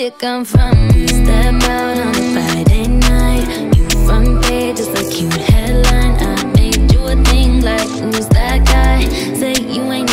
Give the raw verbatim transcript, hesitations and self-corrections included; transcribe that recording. you come from. Step out on a Friday night, you front page just a cute headline. I made you a thing like who's that guy? Say you ain't